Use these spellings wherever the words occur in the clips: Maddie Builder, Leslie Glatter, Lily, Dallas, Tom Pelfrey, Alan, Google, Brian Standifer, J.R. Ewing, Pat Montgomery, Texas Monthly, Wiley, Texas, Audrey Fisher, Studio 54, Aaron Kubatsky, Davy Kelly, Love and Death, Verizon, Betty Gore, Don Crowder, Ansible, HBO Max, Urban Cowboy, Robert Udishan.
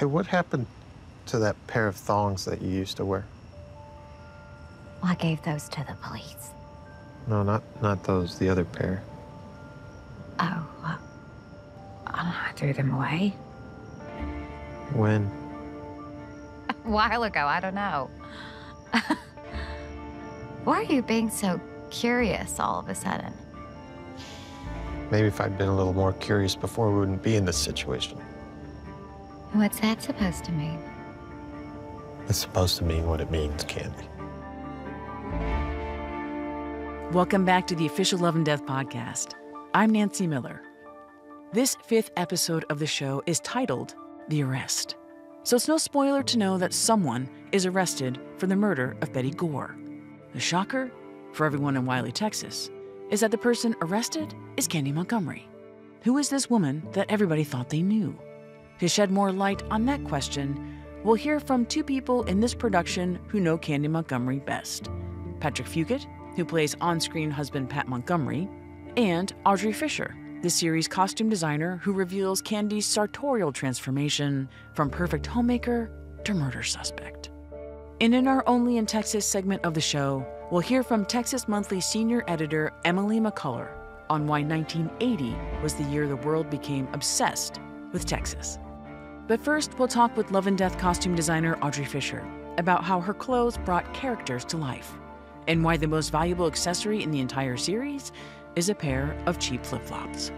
Hey, what happened to that pair of thongs that you used to wear? Well, I gave those to the police. No, not those, the other pair. Oh, I threw them away. When? A while ago, I don't know. Why are you being so curious all of a sudden? Maybe if I'd been a little more curious before, we wouldn't be in this situation. What's that supposed to mean? It's supposed to mean what it means, Candy. Welcome back to the official Love and Death podcast. I'm Nancy Miller. This fifth episode of the show is titled The Arrest. So it's no spoiler to know that someone is arrested for the murder of Betty Gore. The shocker, for everyone in Wiley, Texas, is that the person arrested is Candy Montgomery. Who is this woman that everybody thought they knew? To shed more light on that question, we'll hear from two people in this production who know Candy Montgomery best. Patrick Fugit, who plays on-screen husband Pat Montgomery, and Audrey Fisher, the series costume designer who reveals Candy's sartorial transformation from perfect homemaker to murder suspect. And in our Only in Texas segment of the show, we'll hear from Texas Monthly senior editor Emily McCullar on why 1980 was the year the world became obsessed with Texas. But first, we'll talk with Love and Death costume designer Audrey Fisher about how her clothes brought characters to life, and why the most valuable accessory in the entire series is a pair of cheap flip-flops.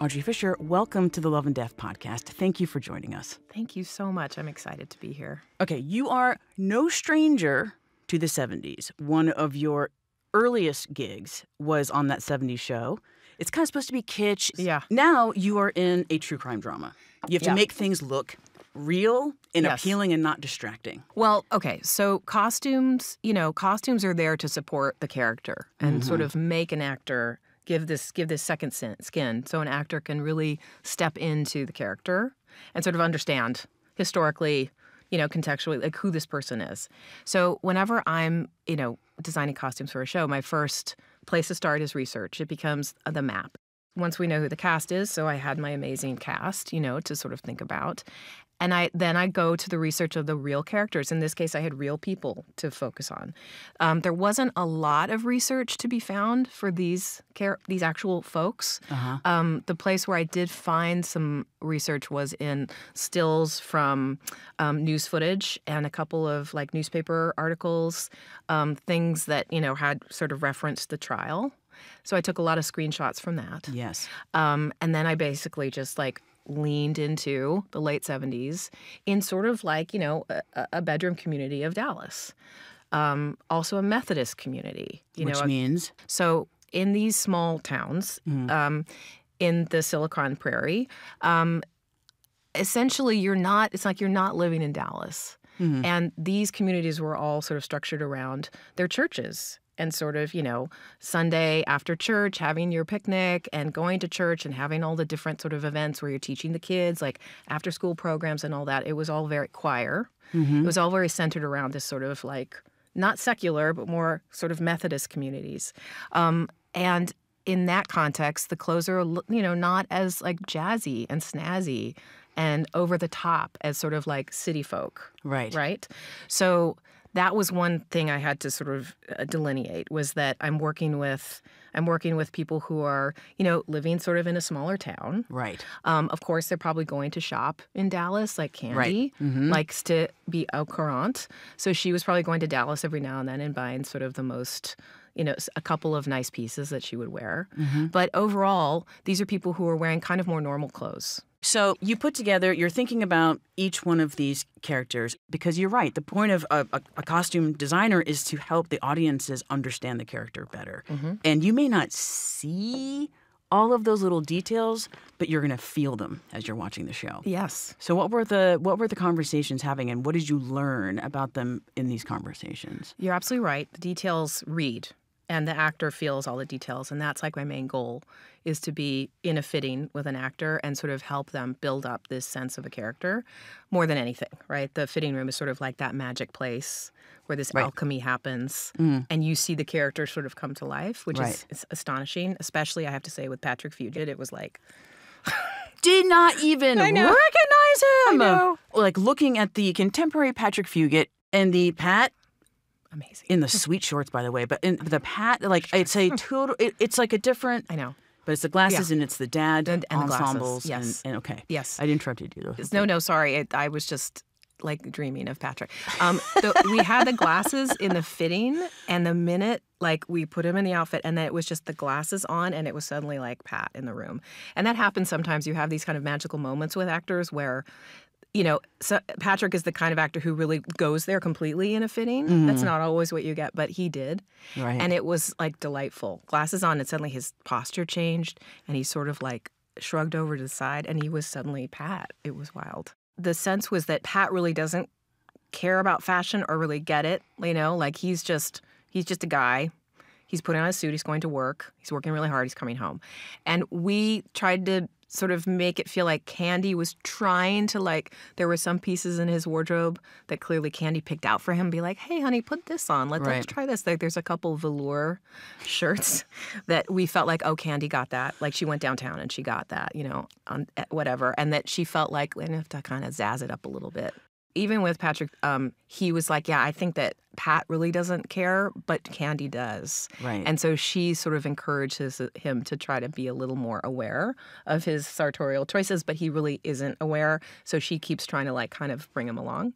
Audrey Fisher, welcome to the Love and Death podcast. Thank you for joining us. Thank you so much. I'm excited to be here. Okay, you are no stranger to the 70s. One of your earliest gigs was on that 70s show. It's kind of supposed to be kitsch. Yeah. Now you are in a true crime drama. You have to make things look real and appealing and not distracting. Well, okay, so costumes, you know, costumes are there to support the character and sort of make an actor give this second skin, so an actor can really step into the character and sort of understand historically, you know, contextually, like who this person is. So whenever I'm, you know, designing costumes for a show, my first place to start is research. It becomes the map. Once we know who the cast is, so I had my amazing cast, you know, to sort of think about. And then I go to the research of the real characters. In this case, I had real people to focus on. There wasn't a lot of research to be found for these actual folks. The place where I did find some research was in stills from news footage and a couple of like newspaper articles, things that, you know, had sort of referenced the trial. So I took a lot of screenshots from that. Yes. And then I basically just like leaned into the late 70s in sort of like, you know, a bedroom community of Dallas. Also a Methodist community. Which means? So in these small towns in the Silicon Prairie, essentially it's like you're not living in Dallas. And these communities were all sort of structured around their churches. And sort of, you know, Sunday after church, having your picnic and going to church and having all the different sort of events where you're teaching the kids, like after school programs and all that. It was all very choir. It was all very centered around this sort of like, not secular, but more sort of Methodist communities. And in that context, the clothes are, you know, not as like jazzy and snazzy and over the top as sort of like city folk. Right. Right. So that was one thing I had to sort of delineate, was that I'm working with people who are, you know, living sort of in a smaller town. Right. Of course, they're probably going to shop in Dallas, like Candy likes to be au courant. So she was probably going to Dallas every now and then and buying sort of the most, you know, a couple of nice pieces that she would wear. But overall, these are people who are wearing kind of more normal clothes. So you put together, you're thinking about each one of these characters, because you're right, the point of a costume designer is to help the audiences understand the character better. And you may not see all of those little details, but you're going to feel them as you're watching the show. Yes. So what were the conversations having, and what did you learn about them in these conversations? You're absolutely right. The details read. And the actor feels all the details. And that's like my main goal, is to be in a fitting with an actor and sort of help them build up this sense of a character more than anything, right? The fitting room is sort of like that magic place where this alchemy happens. And you see the character sort of come to life, which is astonishing. Especially, I have to say, with Patrick Fugit, it was like did not even recognize him. I know. Like, looking at the contemporary Patrick Fugit and the Pat. Amazing. In the sweet shorts, by the way. But in the Pat, like, it's a total, it's like a different. I know. But it's the glasses and it's the dad and ensembles. The glasses. Yes. And, okay. Yes. I interrupted you, though. Okay. No, sorry. I was just, like, dreaming of Patrick. We had the glasses in the fitting, and the minute, like, we put him in the outfit, and then it was just the glasses on, and it was suddenly, like, Pat in the room. And that happens sometimes. You have these kind of magical moments with actors where, you know, so Patrick is the kind of actor who really goes there completely in a fitting. Mm. That's not always what you get, but he did. Right. And it was, like, delightful. Glasses on, and suddenly his posture changed, and he sort of, like, shrugged over to the side, and he was suddenly Pat. It was wild. The sense was that Pat really doesn't care about fashion or really get it, you know? Like, he's just a guy. He's putting on a suit. He's going to work. He's working really hard. He's coming home. And we tried to sort of make it feel like Candy was trying to, like, there were some pieces in his wardrobe that clearly Candy picked out for him, be like, hey, honey, put this on. Let's try this. Like, there's a couple velour shirts that we felt like, oh, Candy got that. Like, she went downtown and she got that, you know, on whatever. And that she felt like, we have to kind of zazz it up a little bit. Even with Patrick, he was like, yeah, I think that Pat really doesn't care, but Candy does. Right. And so she sort of encourages him to try to be a little more aware of his sartorial choices, but he really isn't aware. So she keeps trying to, like, kind of bring him along.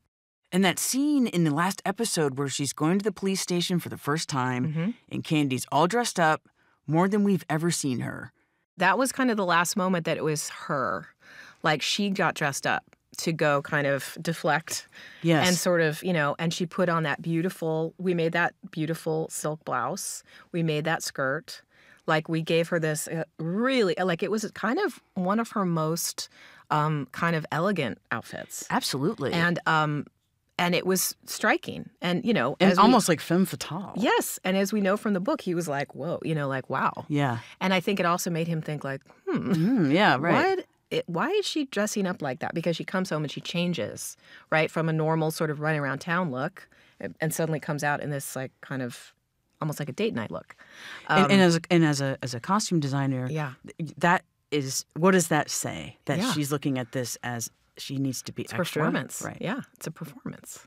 And that scene in the last episode where she's going to the police station for the first time, mm-hmm. and Candy's all dressed up, more than we've ever seen her. That was kind of the last moment that it was her. Like, she got dressed up to go kind of deflect. Yes. And sort of, you know, and she put on that beautiful, we made that beautiful silk blouse. We made that skirt. Like, we gave her this really, like, it was kind of one of her most kind of elegant outfits. Absolutely. And it was striking. And, you know. And almost like femme fatale. Yes. And as we know from the book, he was like, whoa, you know, like, wow. Yeah. And I think it also made him think, like, yeah, right. What? Why is she dressing up like that? Because she comes home and she changes, right, from a normal sort of running around town look, and suddenly comes out in this, like, kind of almost like a date night look. And as a costume designer, yeah, that is, what does that say? That she's looking at this as she needs to be extra. Performance, right? Yeah, it's a performance.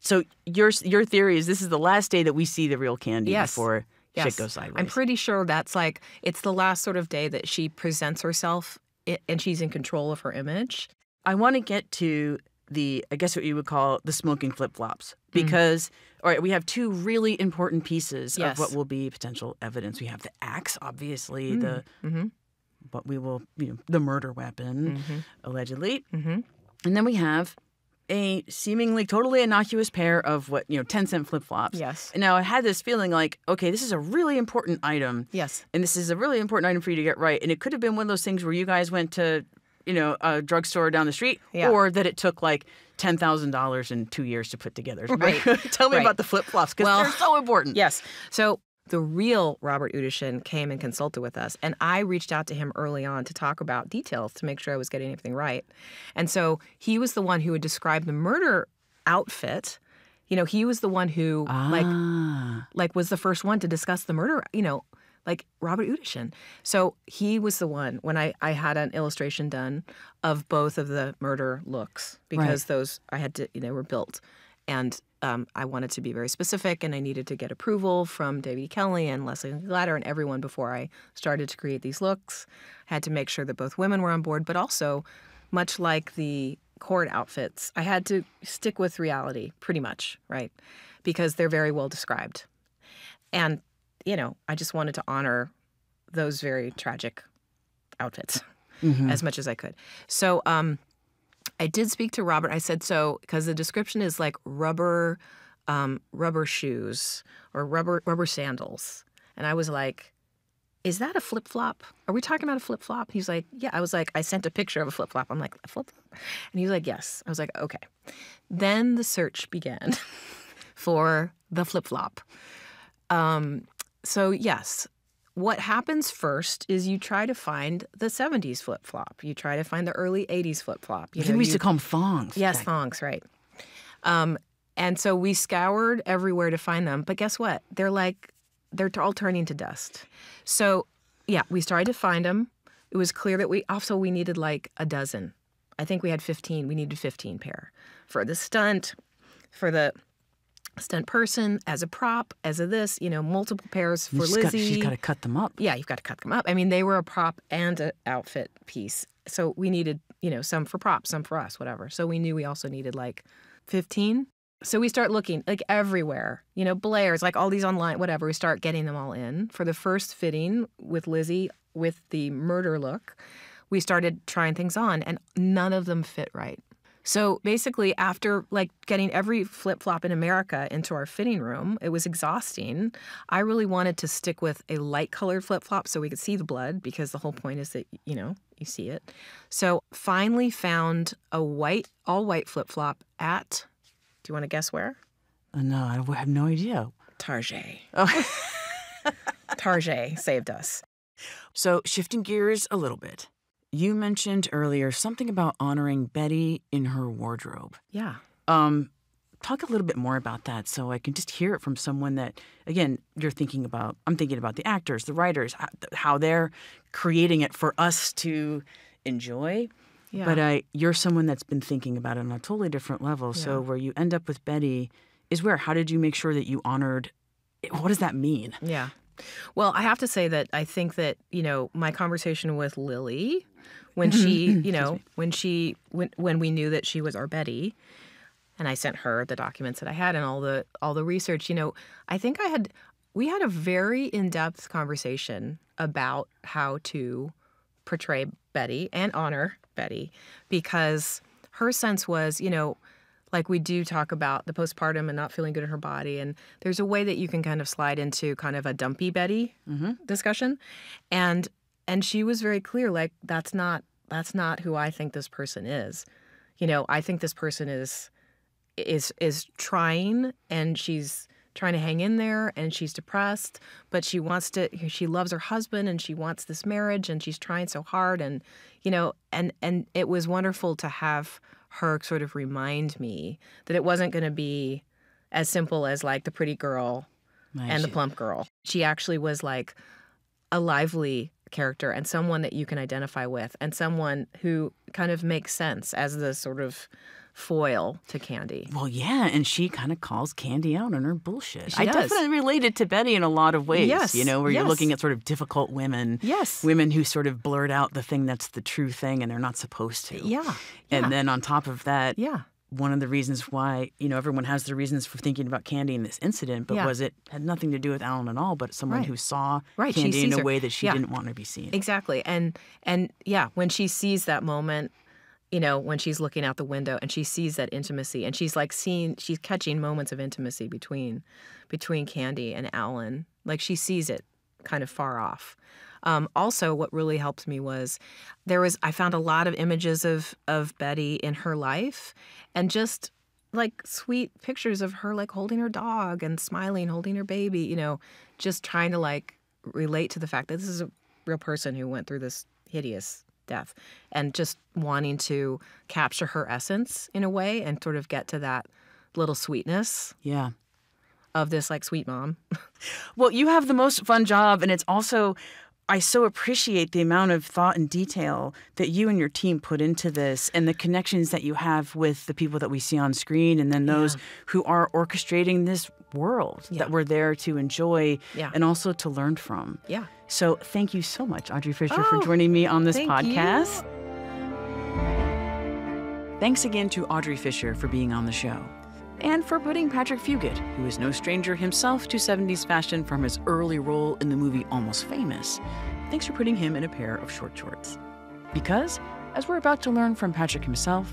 So your theory is this is the last day that we see the real Candy before shit goes sideways. I'm pretty sure that's, like, it's the last sort of day that she presents herself. And she's in control of her image. I want to get to the, I guess what you would call the smoking flip-flops. Because, all right, we have two really important pieces of what will be potential evidence. We have the axe, obviously, what we will, you know, the murder weapon, allegedly. And then we have a seemingly totally innocuous pair of, what, you know, 10-cent flip-flops. Yes. And now I had this feeling like, okay, this is a really important item. Yes. And this is a really important item for you to get right. And it could have been one of those things where you guys went to, you know, a drugstore down the street, or that it took, like, $10,000 in 2 years to put together. Right. Tell me about the flip-flops, because they're so important. Yes. So the real Robert Udishan came and consulted with us, and I reached out to him early on to talk about details to make sure I was getting everything right. And so he was the one who would describe the murder outfit. You know, he was the one who like was the first one to discuss the murder, you know, like Robert Udishan. So he was the one, when I had an illustration done of both of the murder looks, because those I had to, you know, were built. And I wanted to be very specific, and I needed to get approval from Davy Kelly and Leslie Glatter and everyone before I started to create these looks. I had to make sure that both women were on board, but also, much like the court outfits, I had to stick with reality pretty much, right? Because they're very well described. And, you know, I just wanted to honor those very tragic outfits as much as I could. So I did speak to Robert. I said, so, because the description is like rubber shoes or rubber sandals. And I was like, is that a flip-flop? Are we talking about a flip-flop? He's like, yeah. I was like, I sent a picture of a flip-flop. I'm like, a flip-flop? And he was like, yes. I was like, okay. Then the search began for the flip-flop. So, yes. What happens first is you try to find the 70s flip-flop. You try to find the early 80s flip-flop. I think we used to call them thongs. Yes, thongs, right. And so we scoured everywhere to find them. But guess what? They're all turning to dust. So, yeah, we started to find them. it was clear that we needed like a dozen. I think we had 15. We needed 15 pair for the stunt, for the stunt person, as a prop, as a this, you know, multiple pairs for Lizzie. She's got to cut them up. Yeah, you've got to cut them up. I mean, they were a prop and an outfit piece. So we needed, you know, some for props, some for us, whatever. So we knew we also needed like 15. So we start looking like everywhere, you know, Blair's, like all these online, whatever. We start getting them all in. For the first fitting with Lizzie with the murder look, we started trying things on and none of them fit right. So basically after like getting every flip-flop in America into our fitting room, it was exhausting. I really wanted to stick with a light-colored flip-flop so we could see the blood, because the whole point is that, you know, you see it. So finally found a white, all-white flip-flop at, do you want to guess where? No, I have no idea. Target. Oh. Target saved us. So shifting gears a little bit. You mentioned earlier something about honoring Betty in her wardrobe. Yeah. Talk a little bit more about that so I can just hear it from someone that, again, you're thinking about. I'm thinking about the actors, the writers, how they're creating it for us to enjoy. Yeah. But you're someone that's been thinking about it on a totally different level. Yeah. So where you end up with Betty is where? How did you make sure that you honored it? What does that mean? Yeah. Well, I have to say that I think that, you know, my conversation with Lily, when she, you know, when we knew that she was our Betty, and I sent her the documents that I had and all the research, you know, I think we had a very in-depth conversation about how to portray Betty and honor Betty, because her sense was, you know, like we do talk about the postpartum and not feeling good in her body. And there's a way that you can kind of slide into kind of a dumpy Betty discussion. And she was very clear, like, that's not who I think this person is. You know, I think this person is trying, and she's trying to hang in there, and she's depressed, but she loves her husband and she wants this marriage and she's trying so hard. And, you know, and it was wonderful to have her sort of remind me that it wasn't going to be as simple as like the pretty girl and the plump girl. She actually was like a lively character and someone that you can identify with and someone who kind of makes sense as the sort of foil to Candy. Well, yeah, and she kind of calls Candy out on her bullshit. She does. Definitely related to Betty in a lot of ways, yes, you know, where you're looking at sort of difficult women, women who sort of blurt out the thing that's the true thing and they're not supposed to. Yeah. And then on top of that, one of the reasons why, you know, everyone has their reasons for thinking about Candy in this incident, but was it had nothing to do with Alan at all, but someone who saw Candy in a way that she didn't want to be seen. Exactly. And yeah, when she sees that moment, you know, when she's looking out the window and she sees that intimacy and she's like she's catching moments of intimacy between Candy and Alan. Like she sees it kind of far off. Also, what really helped me was I found a lot of images of Betty in her life and just like sweet pictures of her like holding her dog and smiling, holding her baby, you know, just trying to like relate to the fact that this is a real person who went through this hideous death and just wanting to capture her essence in a way and sort of get to that little sweetness of this like sweet mom. Well, you have the most fun job, and it's also, I so appreciate the amount of thought and detail that you and your team put into this and the connections that you have with the people that we see on screen and then those who are orchestrating this world that we're there to enjoy and also to learn from. Yeah. So thank you so much, Audrey Fisher, for joining me on this podcast. Thanks again to Audrey Fisher for being on the show and for putting Patrick Fugit, who is no stranger himself to 70s fashion from his early role in the movie Almost Famous. Thanks for putting him in a pair of short shorts. Because, as we're about to learn from Patrick himself,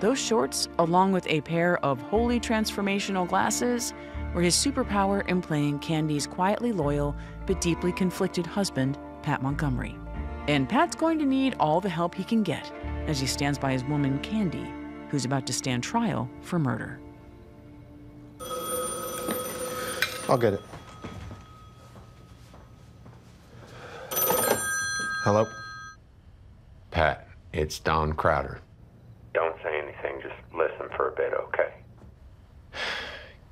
those shorts, along with a pair of wholly transformational glasses, were his superpower in playing Candy's quietly loyal but deeply conflicted husband, Pat Montgomery. And Pat's going to need all the help he can get as he stands by his woman, Candy, who's about to stand trial for murder. I'll get it. Hello? Pat, it's Don Crowder. Don't say anything, just listen for a bit, okay?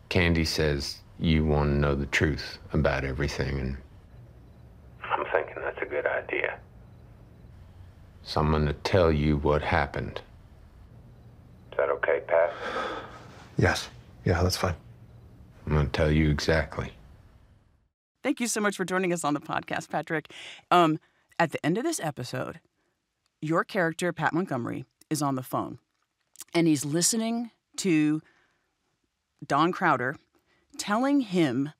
Candy says you want to know the truth about everything, and I'm thinking that's a good idea. So I'm going to tell you what happened. Is that okay, Pat? Yes. Yeah, that's fine. I'm going to tell you exactly. Thank you so much for joining us on the podcast, Patrick. At the end of this episode, your character, Pat Montgomery, is on the phone. And he's listening to Don Crowder telling him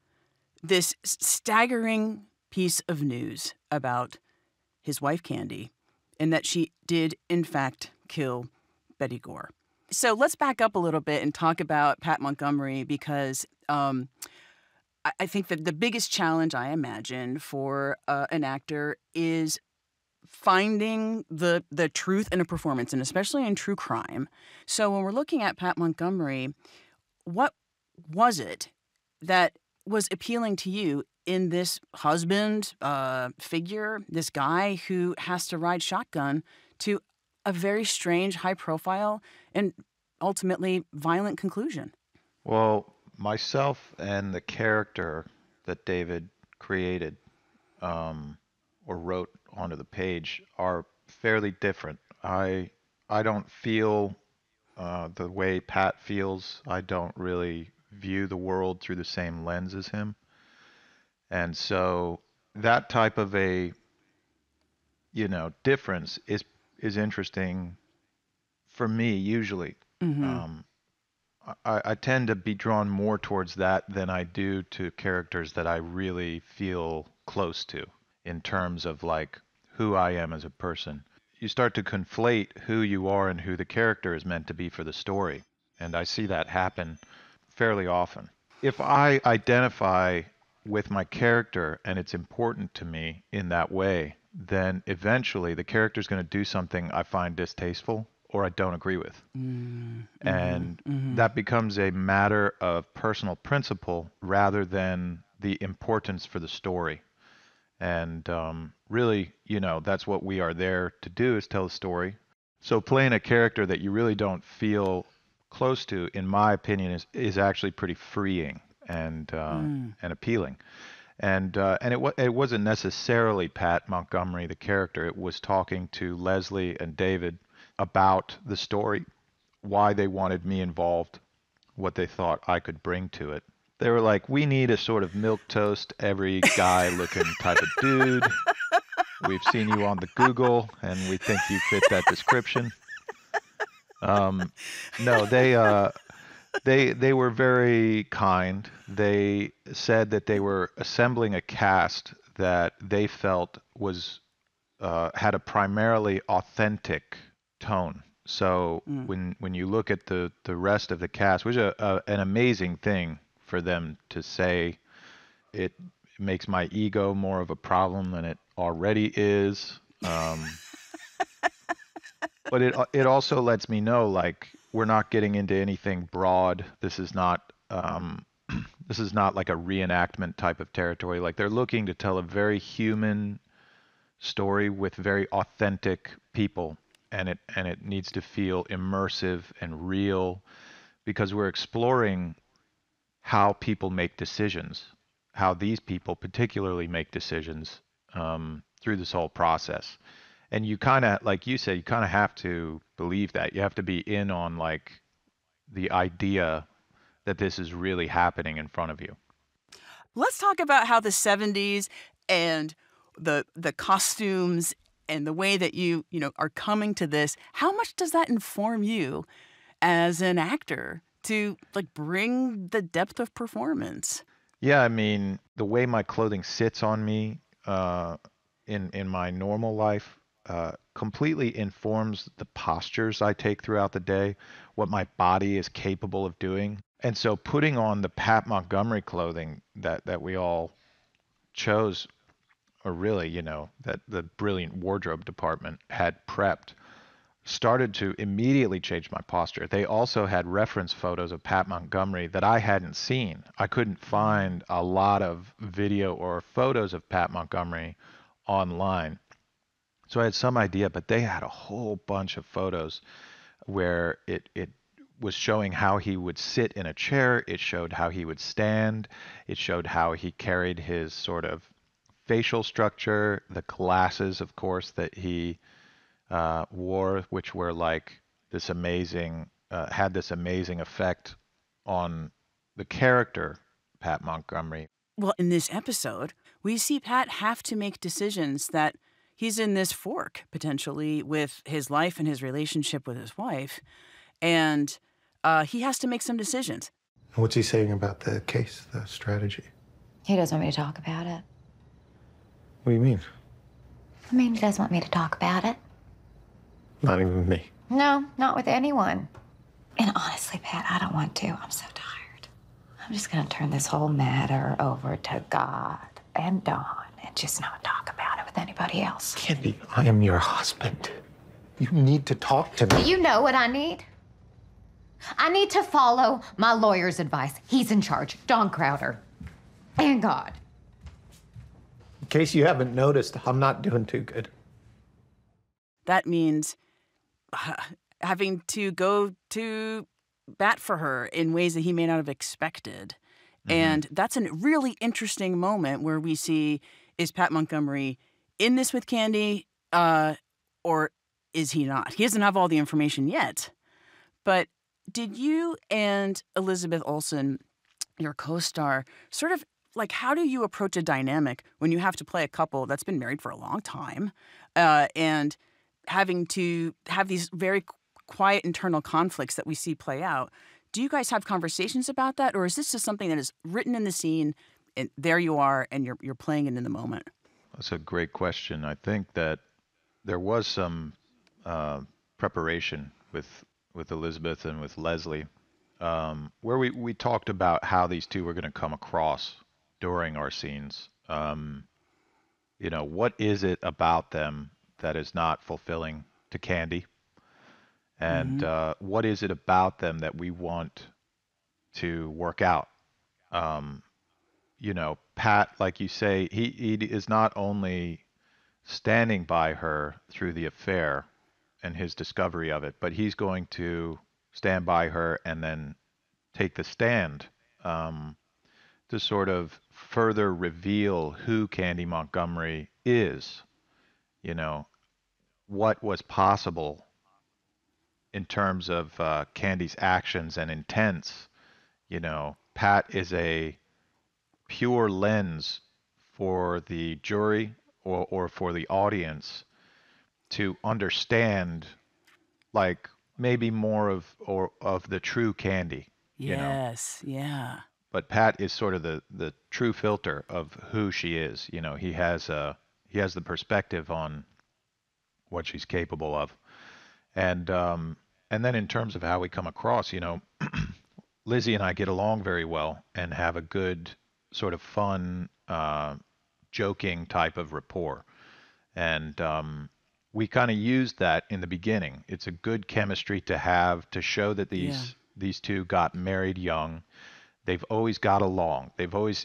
this staggering piece of news about his wife, Candy, and that she did, in fact, kill Betty Gore. So let's back up a little bit and talk about Pat Montgomery, because I think that the biggest challenge, I imagine, for an actor is finding the truth in a performance, and especially in true crime. So when we're looking at Pat Montgomery, what was it that was appealing to you in this husband figure, this guy who has to ride shotgun to a very strange, high-profile, and ultimately violent conclusion? Well, myself and the character that David created or wrote onto the page are fairly different. I don't feel the way Pat feels. I don't really view the world through the same lens as him. And so that type of a, you know, difference is interesting for me usually. Mm-hmm. I tend to be drawn more towards that than I do to characters that I really feel close to in terms of like who I am as a person. You start to conflate who you are and who the character is meant to be for the story. And I see that happen fairly often. If I identify with my character and it's important to me in that way, then eventually the character's going to do something I find distasteful or I don't agree with. Mm-hmm. And mm-hmm. that becomes a matter of personal principle rather than the importance for the story. And really, you know, that's what we are there to do, is tell a story. So playing a character that you really don't feel close to, in my opinion, is actually pretty freeing and appealing. And it wasn't necessarily Pat Montgomery, the character. It was talking to Leslie and David about the story, why they wanted me involved, what they thought I could bring to it. They were like, we need a sort of milquetoast, every guy looking type of dude. We've seen you on the Google, and we think you fit that description. No, they were very kind. They said that they were assembling a cast that they felt was had a primarily authentic tone. So when you look at the rest of the cast, which is an amazing thing for them to say, it makes my ego more of a problem than it already is. But it also lets me know, like, we're not getting into anything broad. This is not like a reenactment type of territory. Like, they're looking to tell a very human story with very authentic people, and it needs to feel immersive and real, because we're exploring how people make decisions, how these people particularly make decisions through this whole process. And you kind of, like you said, you kind of have to believe that. You have to be in on, like, the idea that this is really happening in front of you. Let's talk about how the 70s and the costumes and the way that you know, are coming to this, how much does that inform you as an actor to, like, bring the depth of performance? Yeah, I mean, the way my clothing sits on me in my normal life, completely informs the postures I take throughout the day, what my body is capable of doing. And so putting on the Pat Montgomery clothing that we all chose, or really, you know, that the brilliant wardrobe department had prepped, started to immediately change my posture. They also had reference photos of Pat Montgomery that I hadn't seen. I couldn't find a lot of video or photos of Pat Montgomery online. So I had some idea, but they had a whole bunch of photos where it was showing how he would sit in a chair. It showed how he would stand. It showed how he carried his sort of facial structure, the glasses, of course, that he war, which were like this amazing, had this amazing effect on the character, Pat Montgomery. Well, in this episode, we see Pat have to make decisions that he's in this fork, potentially, with his life and his relationship with his wife. And he has to make some decisions. What's he saying about the case, the strategy? He doesn't want me to talk about it. What do you mean? I mean, he doesn't want me to talk about it. Not even with me. No, not with anyone. And honestly, Pat, I don't want to. I'm so tired. I'm just going to turn this whole matter over to God and Don and just not talk about it with anybody else. Candy, I am your husband. You need to talk to me. You know what I need? I need to follow my lawyer's advice. He's in charge, Don Crowder, and God. In case you haven't noticed, I'm not doing too good. That means having to go to bat for her in ways that he may not have expected. Mm-hmm. And that's a really interesting moment where we see, is Pat Montgomery in this with Candy, or is he not? He doesn't have all the information yet, but... Did you and Elizabeth Olsen, your co-star, sort of, like, how do you approach a dynamic when you have to play a couple that's been married for a long time and having to have these very quiet internal conflicts that we see play out? Do you guys have conversations about that, or is this just something that is written in the scene and there you are and you're playing it in the moment? That's a great question. I think that there was some preparation with Elizabeth and with Leslie, where we talked about how these two were going to come across during our scenes. You know, what is it about them that is not fulfilling to Candy? And what is it about them that we want to work out? You know, Pat, like you say, he is not only standing by her through the affair and his discovery of it, but he's going to stand by her and then take the stand to sort of further reveal who Candy Montgomery is, you know, what was possible in terms of Candy's actions and intents. You know, Pat is a pure lens for the jury or for the audience to understand, like, maybe more of the true Candy. Yes, you know? Yeah. But Pat is sort of the true filter of who she is. You know, he has the perspective on what she's capable of. And then in terms of how we come across, you know, Lizzie and I get along very well and have a good sort of fun, joking type of rapport. And, we kind of used that in the beginning. It's a good chemistry to have to show that these two got married young. They've always got along. They've always,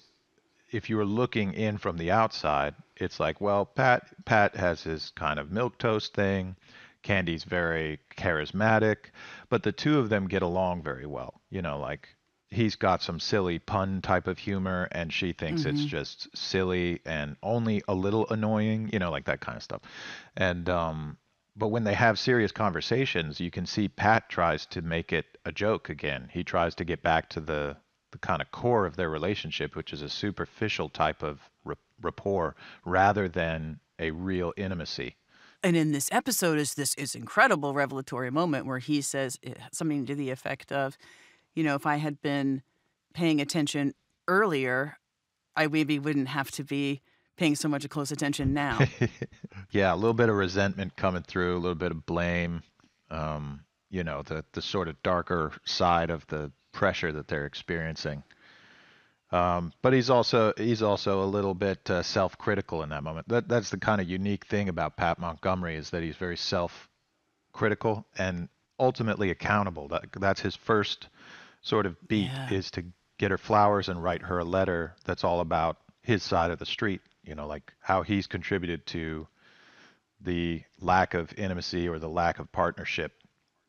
if you were looking in from the outside, it's like, well, Pat has his kind of milquetoast thing. Candy's very charismatic, but the two of them get along very well. You know, like, he's got some silly pun type of humor and she thinks it's just silly and only a little annoying, you know, like that kind of stuff. And, but when they have serious conversations, you can see Pat tries to make it a joke again. He tries to get back to the kind of core of their relationship, which is a superficial type of rapport rather than a real intimacy. And in this episode is this incredible revelatory moment where he says something to the effect of, you know, if I had been paying attention earlier, I maybe wouldn't have to be paying so much close attention now. Yeah, a little bit of resentment coming through, a little bit of blame, you know, the sort of darker side of the pressure that they're experiencing. But he's also a little bit self-critical in that moment. That's the kind of unique thing about Pat Montgomery, is that he's very self-critical and ultimately accountable. That's his first sort of beat, is to get her flowers and write her a letter that's all about his side of the street, you know, like how he's contributed to the lack of intimacy or the lack of partnership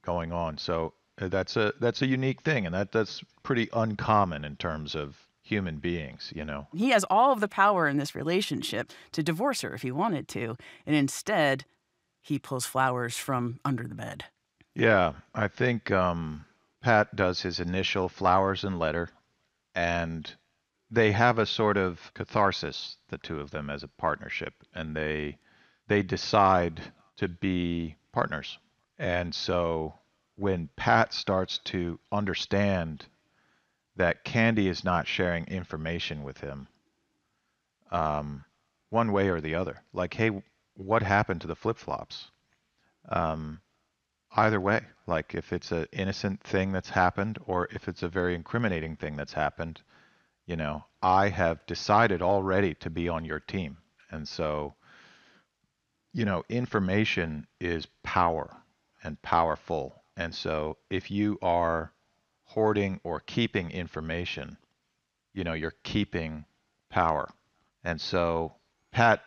going on. So that's a unique thing, and that's pretty uncommon in terms of human beings, you know. He has all of the power in this relationship to divorce her if he wanted to, and instead he pulls flowers from under the bed. Yeah, I think Pat does his initial flowers and letter, and they have a sort of catharsis, the two of them, as a partnership, and they decide to be partners. And so when Pat starts to understand that Candy is not sharing information with him, one way or the other, like, hey, what happened to the flip-flops? Either way, like, if it's an innocent thing that's happened or if it's a very incriminating thing that's happened, you know, I have decided already to be on your team. And so, you know, information is power and powerful. And so if you are hoarding or keeping information, you know, you're keeping power. And so Pat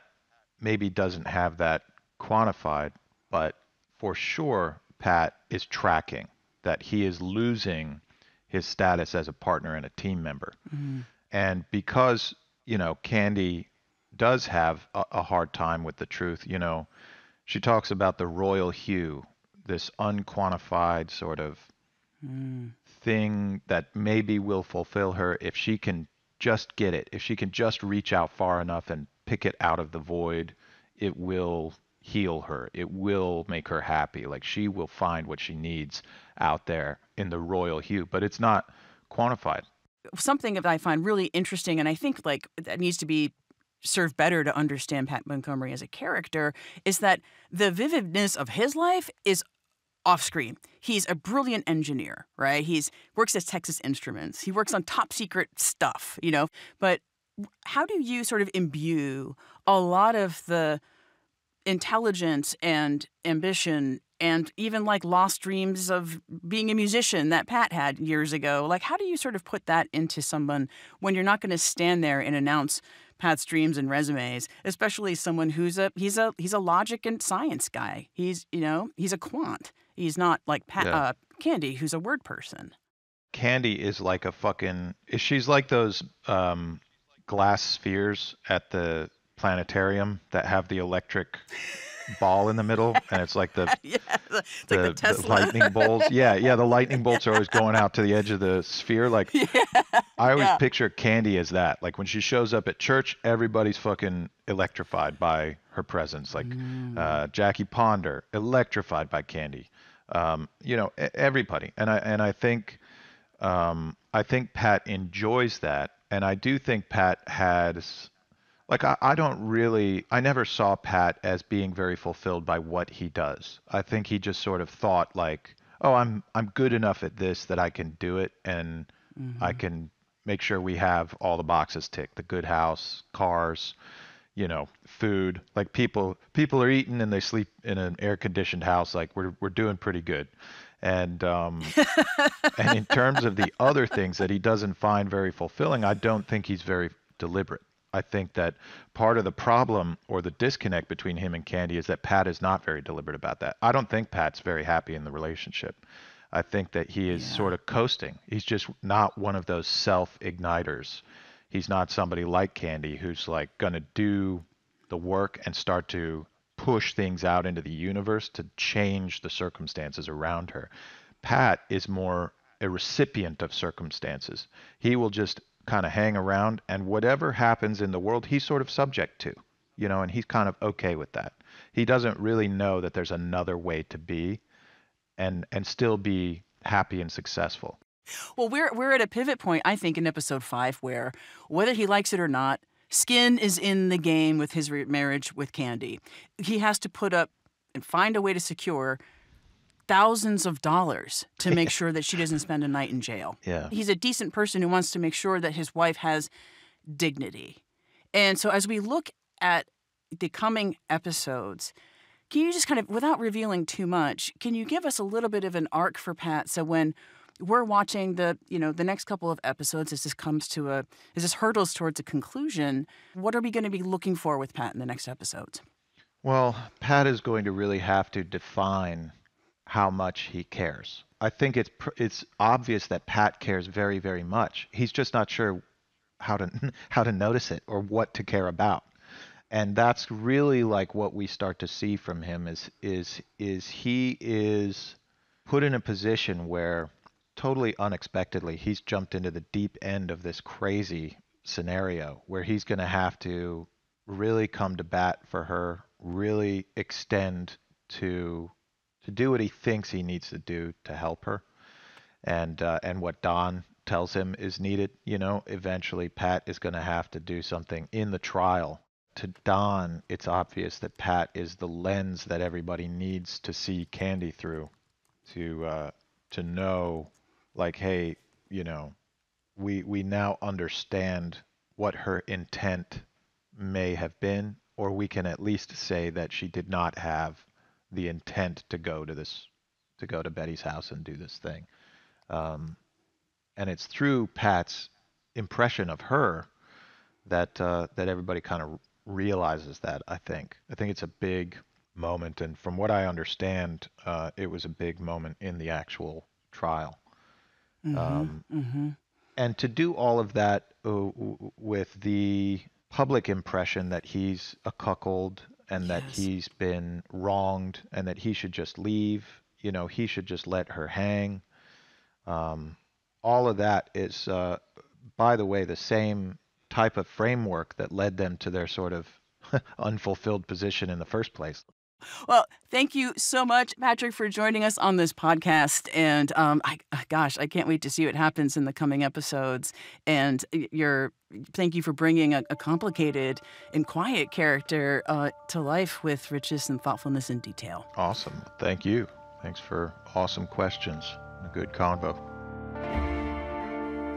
maybe doesn't have that quantified, but for sure, Pat is tracking that he is losing his status as a partner and a team member. Mm-hmm. And because, you know, Candy does have a hard time with the truth, you know, she talks about the royal hue, this unquantified sort of thing that maybe will fulfill her if she can just get it. If she can just reach out far enough and pick it out of the void, it will heal her. It will make her happy. Like, she will find what she needs out there in the royal hue, but it's not quantified. Something that I find really interesting, and I think, like, that needs to be served better to understand Pat Montgomery as a character, is that the vividness of his life is off screen. He's a brilliant engineer, right? He works at Texas Instruments. He works on top secret stuff, you know. But how do you sort of imbue a lot of the intelligence and ambition and even like lost dreams of being a musician that Pat had years ago? Like, how do you sort of put that into someone when you're not going to stand there and announce Pat's dreams and resumes, especially someone who's he's a logic and science guy. He's, you know, he's a quant. He's not like Pat, yeah. Candy, who's a word person. Candy is like a fucking, she's like those glass spheres at the planetarium that have the electric ball in the middle, and it's like the, yeah, it's like the Tesla. The lightning bolts. Yeah, yeah, the lightning bolts are always going out to the edge of the sphere. Like, yeah. I always picture Candy as that. Like, when she shows up at church, everybody's fucking electrified by her presence. Like, Jackie Ponder, electrified by Candy. You know, everybody. And I think, I think Pat enjoys that, and I do think Pat has. Like, I never saw Pat as being very fulfilled by what he does. I think he just sort of thought, like, oh, I'm good enough at this that I can do it, and I can make sure we have all the boxes ticked, the good house, cars, you know, food. Like, people are eating and they sleep in an air-conditioned house. Like, we're doing pretty good. And and in terms of the other things that he doesn't find very fulfilling, I don't think he's very deliberate. I think that part of the problem or the disconnect between him and Candy is that Pat is not very deliberate about that. I don't think Pat's very happy in the relationship. I think that he is sort of coasting. He's just not one of those self-igniters. He's not somebody like Candy who's like going to do the work and start to push things out into the universe to change the circumstances around her. Pat is more a recipient of circumstances. He will just kind of hang around, and whatever happens in the world, he's sort of subject to, you know, and he's kind of okay with that. He doesn't really know that there's another way to be and still be happy and successful. Well, we're at a pivot point, I think, in episode 5, where whether he likes it or not, skin is in the game with his marriage with Candy. He has to put up and find a way to secure thousands of dollars to make sure that she doesn't spend a night in jail. Yeah. He's a decent person who wants to make sure that his wife has dignity. And so as we look at the coming episodes, can you just kind of, without revealing too much, can you give us a little bit of an arc for Pat? So when we're watching the, you know, the next couple of episodes, as this comes to a, as this hurdles towards a conclusion, what are we going to be looking for with Pat in the next episodes? Well, Pat is going to really have to define how much he cares. I think it's obvious that Pat cares very, very much. He's just not sure how to notice it or what to care about. And that's really like what we start to see from him is he is put in a position where totally unexpectedly he's jumped into the deep end of this crazy scenario where he's going to have to really come to bat for her, really extend to do what he thinks he needs to do to help her, and what Don tells him is needed. You know, eventually Pat is going to have to do something in the trial. To Don, it's obvious that Pat is the lens that everybody needs to see Candy through, to know, like, hey, you know, we now understand what her intent may have been, or we can at least say that she did not have the intent to go to Betty's house and do this thing. And it's through Pat's impression of her that that everybody kind of realizes that. I think it's a big moment, and from what I understand, it was a big moment in the actual trial. And to do all of that with the public impression that he's a cuckold and that he's been wronged and that he should just leave, you know, he should just let her hang. All of that is, by the way, the same type of framework that led them to their sort of unfulfilled position in the first place. Well, thank you so much, Patrick, for joining us on this podcast. And gosh, I can't wait to see what happens in the coming episodes. And thank you for bringing a complicated and quiet character to life with riches and thoughtfulness and detail. Awesome. Thank you. Thanks for awesome questions and a good convo.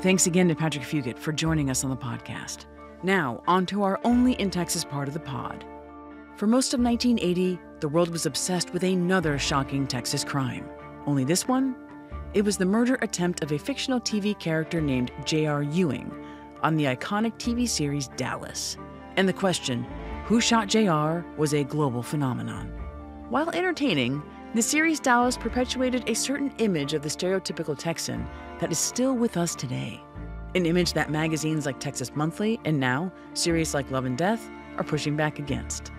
Thanks again to Patrick Fugit for joining us on the podcast. Now, on to our only in Texas part of the pod. For most of 1980, the world was obsessed with another shocking Texas crime. Only this one? It was the murder attempt of a fictional TV character named J.R. Ewing on the iconic TV series Dallas. And the question, who shot J.R., was a global phenomenon. While entertaining, the series Dallas perpetuated a certain image of the stereotypical Texan that is still with us today. An image that magazines like Texas Monthly and now series like Love and Death are pushing back against.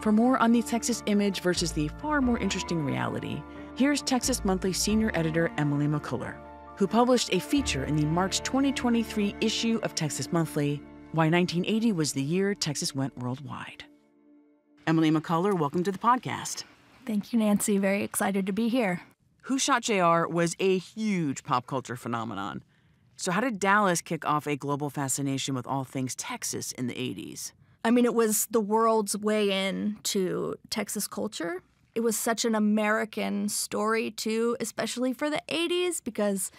For more on the Texas image versus the far more interesting reality, here's Texas Monthly senior editor Emily McCullar, who published a feature in the March 2023 issue of Texas Monthly, Why 1980 Was the Year Texas Went Worldwide. Emily McCullar, welcome to the podcast. Thank you, Nancy. Very excited to be here. Who Shot J.R. was a huge pop culture phenomenon. So how did Dallas kick off a global fascination with all things Texas in the 80s? I mean, it was the world's way in to Texas culture. It was such an American story, too, especially for the 80s, because,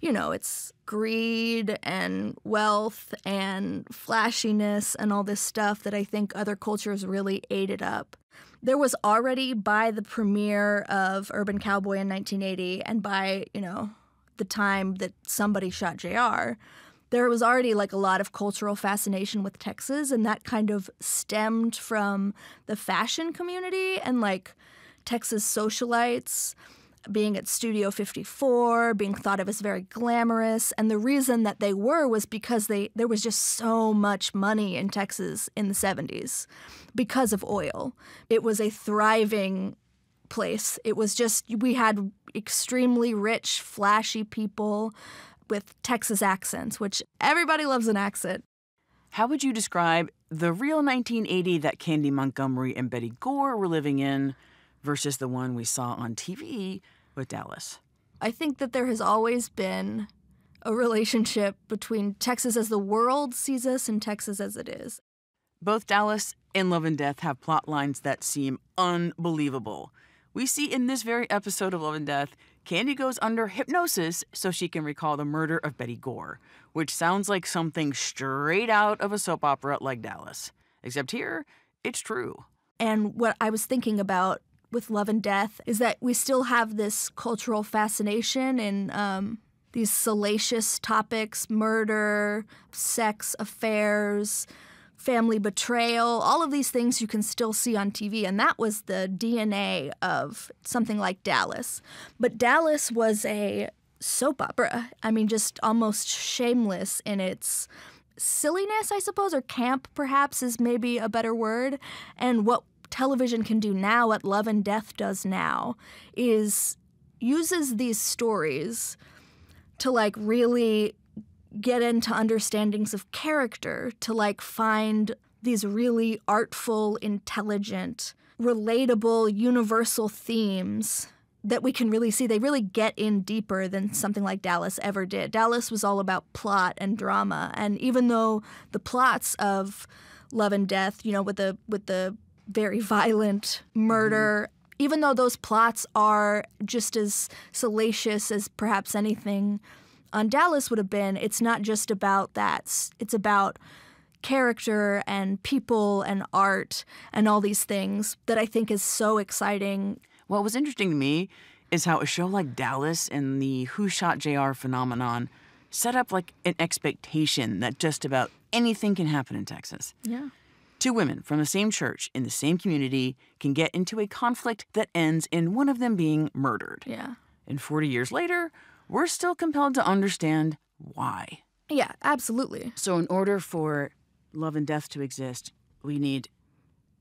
you know, it's greed and wealth and flashiness and all this stuff that I think other cultures really ate it up. There was already, by the premiere of Urban Cowboy in 1980 and by, you know, the time that somebody shot J.R., there was already like a lot of cultural fascination with Texas, and that kind of stemmed from the fashion community and like Texas socialites being at Studio 54, being thought of as very glamorous. And the reason that they were was because there was just so much money in Texas in the 70s because of oil. It was a thriving place. It was just, we had extremely rich, flashy people with Texas accents, which everybody loves an accent. How would you describe the real 1980 that Candy Montgomery and Betty Gore were living in versus the one we saw on TV with Dallas? I think that there has always been a relationship between Texas as the world sees us and Texas as it is. Both Dallas and Love and Death have plot lines that seem unbelievable. We see in this very episode of Love and Death, Candy goes under hypnosis so she can recall the murder of Betty Gore, which sounds like something straight out of a soap opera like Dallas. Except here, it's true. And what I was thinking about with Love and Death is that we still have this cultural fascination in these salacious topics: murder, sex, affairs, family betrayal, all of these things you can still see on TV. And that was the DNA of something like Dallas. But Dallas was a soap opera. I mean, just almost shameless in its silliness, I suppose, or camp perhaps is maybe a better word. And what television can do now, what Love and Death does now, is uses these stories to like really get into understandings of character, to like find these really artful, intelligent, relatable, universal themes that we can really see. They really get in deeper than something like Dallas ever did. Dallas was all about plot and drama, and even though the plots of Love and Death, you know, with the very violent murder, even though those plots are just as salacious as perhaps anything on Dallas would have been, it's not just about that. It's about character and people and art and all these things that I think is so exciting. What was interesting to me is how a show like Dallas and the Who Shot J.R. phenomenon set up like an expectation that just about anything can happen in Texas. Yeah. Two women from the same church in the same community can get into a conflict that ends in one of them being murdered. Yeah. And 40 years later, we're still compelled to understand why. Yeah, absolutely. So in order for Love and Death to exist, we need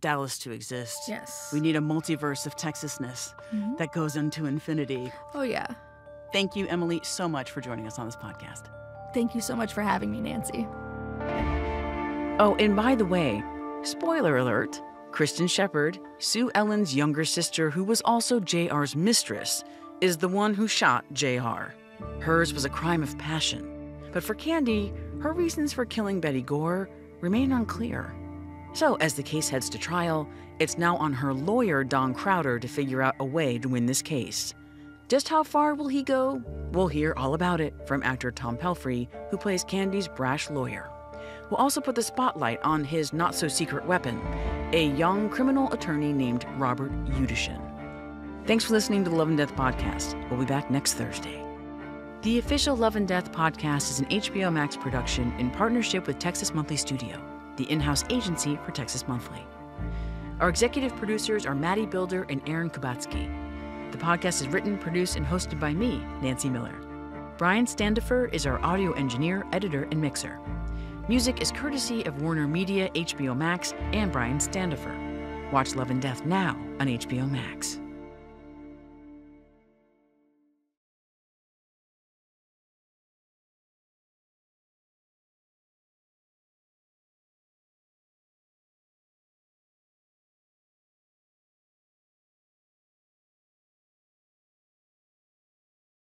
Dallas to exist. Yes. We need a multiverse of Texasness that goes into infinity. Oh, yeah. Thank you, Emily, so much for joining us on this podcast. Thank you so much for having me, Nancy. Oh, and by the way, spoiler alert, Kristen Shepard, Sue Ellen's younger sister, who was also J.R.'s mistress, is the one who shot J.R. Hers was a crime of passion. But for Candy, her reasons for killing Betty Gore remain unclear. So as the case heads to trial, it's now on her lawyer, Don Crowder, to figure out a way to win this case. Just how far will he go? We'll hear all about it from actor Tom Pelfrey, who plays Candy's brash lawyer. We'll also put the spotlight on his not-so-secret weapon, a young criminal attorney named Robert Udishan. Thanks for listening to the Love and Death podcast. We'll be back next Thursday. The official Love and Death podcast is an HBO Max production in partnership with Texas Monthly Studio, the in-house agency for Texas Monthly. Our executive producers are Maddie Builder and Aaron Kubatsky. The podcast is written, produced, and hosted by me, Nancy Miller. Brian Standifer is our audio engineer, editor, and mixer. Music is courtesy of Warner Media, HBO Max, and Brian Standifer. Watch Love and Death now on HBO Max.